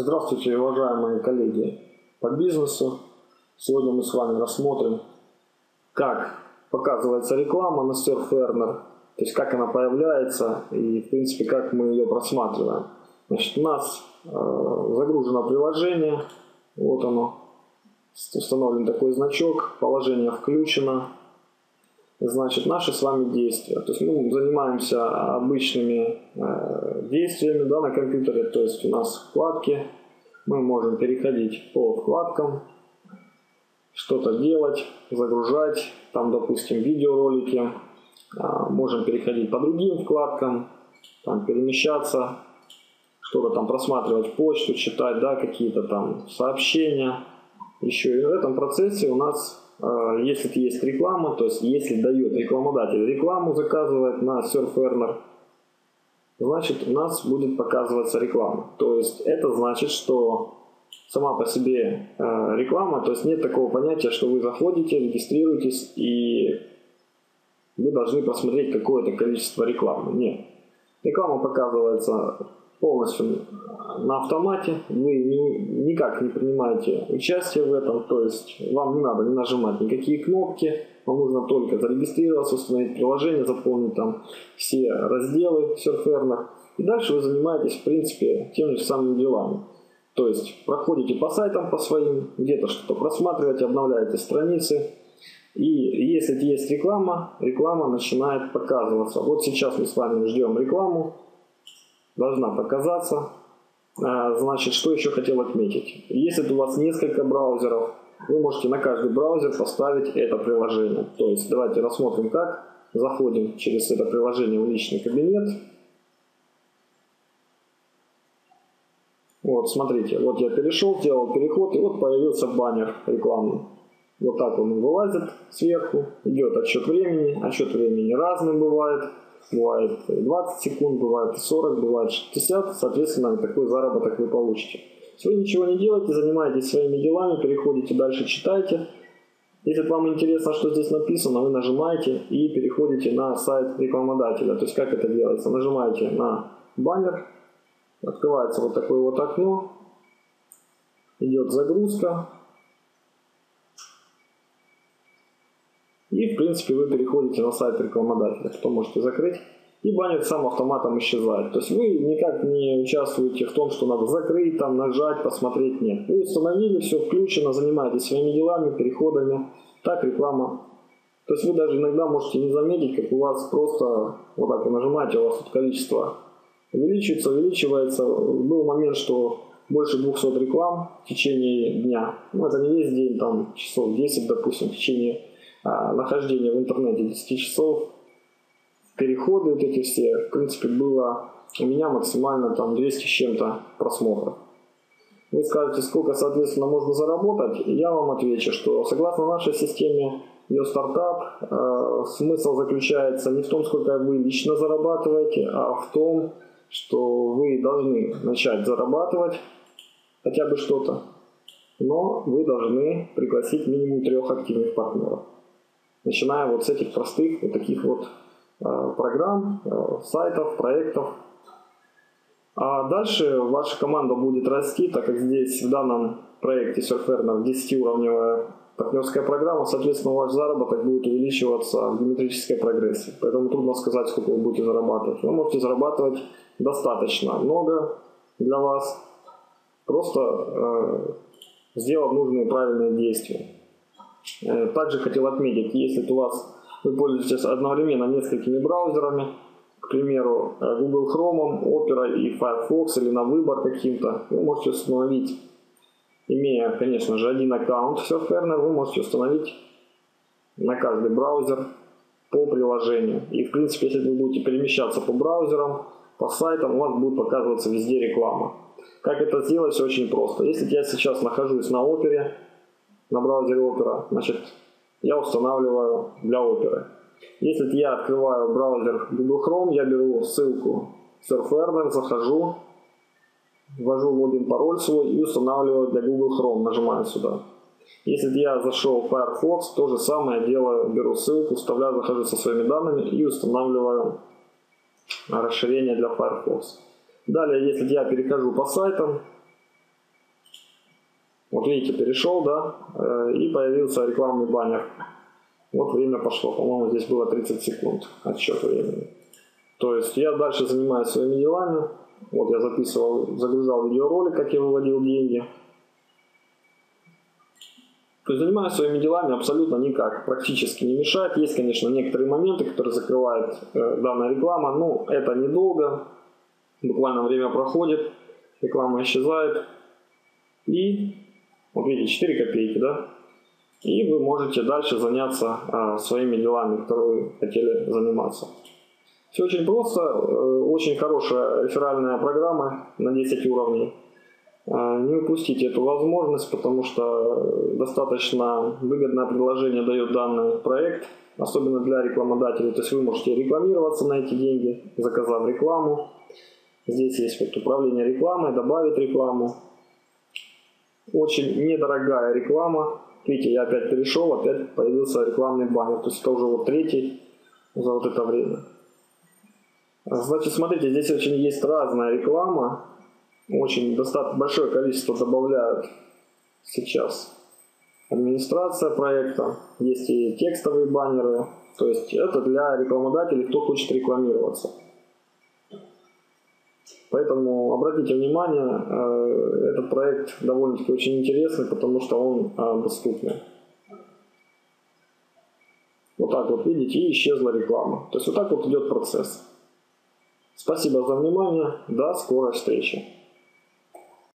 Здравствуйте, уважаемые коллеги по бизнесу. Сегодня мы с вами рассмотрим, как показывается реклама на SurfEarner, то есть как она появляется и, в принципе, как мы ее просматриваем. Значит, у нас загружено приложение, вот оно, установлен такой значок, положение включено. Значит, наши с вами действия. То есть мы занимаемся обычными действиями, да, на компьютере. То есть у нас вкладки. Мы можем переходить по вкладкам, что-то делать, загружать. Там, допустим, видеоролики. Можем переходить по другим вкладкам, там, перемещаться, что-то там просматривать, почту, читать, да, какие-то там сообщения. Еще и в этом процессе у нас, если есть реклама, то есть если дает рекламодатель рекламу, заказывает на SurfEarner, значит у нас будет показываться реклама. То есть это значит, что сама по себе реклама, то есть нет такого понятия, что вы заходите, регистрируетесь и вы должны посмотреть какое-то количество рекламы. Нет. Реклама показывается полностью на автомате, вы никак не принимаете участие в этом, то есть вам не надо не нажимать никакие кнопки, вам нужно только зарегистрироваться, установить приложение, заполнить там все разделы SurfEarner, и дальше вы занимаетесь, в принципе, теми же самыми делами. То есть проходите по сайтам по своим, где-то что-то просматриваете, обновляете страницы, и если есть реклама, реклама начинает показываться. Вот сейчас мы с вами ждем рекламу, должна показаться. Значит, что еще хотел отметить. Если у вас несколько браузеров, вы можете на каждый браузер поставить это приложение. То есть давайте рассмотрим как. Заходим через это приложение в личный кабинет. Вот, смотрите, вот я перешел, делал переход, и вот появился баннер рекламный. Вот так он вылазит сверху, идет отсчет времени. Отсчет времени разный бывает. Бывает 20 секунд, бывает 40, бывает 60, соответственно, такой заработок вы получите. Если вы ничего не делаете, занимаетесь своими делами, переходите дальше, читайте. Если вам интересно, что здесь написано, вы нажимаете и переходите на сайт рекламодателя. То есть как это делается? Нажимаете на баннер, открывается вот такое вот окно, идет загрузка. И, в принципе, вы переходите на сайт рекламодателя, что можете закрыть. И баннер сам автоматом исчезает. То есть вы никак не участвуете в том, что надо закрыть, там, нажать, посмотреть. Нет. Вы установили, все включено, занимаетесь своими делами, переходами. Так реклама. То есть вы даже иногда можете не заметить, как у вас просто вот так вы нажимаете, у вас тут количество увеличивается, увеличивается. Был момент, что больше 200 реклам в течение дня. Ну, это не весь день, там, часов 10, допустим, в течение нахождение в интернете 10 часов, переходы вот эти все, в принципе, было у меня максимально там 200 с чем-то просмотров. Вы скажете, сколько, соответственно, можно заработать? Я вам отвечу, что согласно нашей системе YourStartup, смысл заключается не в том, сколько вы лично зарабатываете, а в том, что вы должны начать зарабатывать хотя бы что-то, но вы должны пригласить минимум 3 активных партнеров. Начиная вот с этих простых вот таких вот программ, сайтов, проектов. А дальше ваша команда будет расти, так как здесь в данном проекте SurfEarner 10-уровневая партнерская программа, соответственно, ваш заработок будет увеличиваться в геометрической прогрессии. Поэтому трудно сказать, сколько вы будете зарабатывать. Вы можете зарабатывать достаточно много для вас, просто сделав нужные правильные действия. Также хотел отметить, если у вас вы пользуетесь одновременно несколькими браузерами, к примеру, Google Chrome, Opera и Firefox, или на выбор каким-то, вы можете установить, имея, конечно же, один аккаунт SurfEarner, вы можете установить на каждый браузер по приложению. И, в принципе, если вы будете перемещаться по браузерам, по сайтам, у вас будет показываться везде реклама. Как это сделать, все очень просто. Если я сейчас нахожусь на Opera, на браузере Opera, значит, я устанавливаю для Opera. Если я открываю браузер Google Chrome, я беру ссылку SurfEarner, захожу, ввожу логин-пароль свой и устанавливаю для Google Chrome, нажимаю сюда. Если я зашел в Firefox, то же самое делаю, беру ссылку, вставляю, захожу со своими данными и устанавливаю расширение для Firefox. Далее, если я перехожу по сайтам, Вот видите, перешел, да, и появился рекламный баннер. Вот время пошло, по-моему, здесь было 30 секунд отсчет времени. То есть я дальше занимаюсь своими делами. Вот я записывал, загружал видеоролик, как я выводил деньги. То есть занимаюсь своими делами абсолютно никак, практически не мешает. Есть, конечно, некоторые моменты, которые закрывает данная реклама, но это недолго. Буквально время проходит, реклама исчезает. И вот видите, 4 копейки, да? И вы можете дальше заняться своими делами, которые вы хотели заниматься. Все очень просто, очень хорошая реферальная программа на 10 уровней. Не упустите эту возможность, потому что достаточно выгодное предложение дает данный проект, особенно для рекламодателей. То есть вы можете рекламироваться на эти деньги, заказав рекламу. Здесь есть вот управление рекламой, добавить рекламу. Очень недорогая реклама. Видите, я опять перешел, опять появился рекламный баннер. То есть это уже вот третий за вот это время. Значит, смотрите, здесь очень есть разная реклама. Очень достаточно большое количество добавляют сейчас. Администрация проекта. Есть и текстовые баннеры. То есть это для рекламодателей, кто хочет рекламироваться. Поэтому обратите внимание, этот проект довольно-таки очень интересный, потому что он доступный. Вот так вот, видите, и исчезла реклама. То есть вот так вот идет процесс. Спасибо за внимание. До скорой встречи.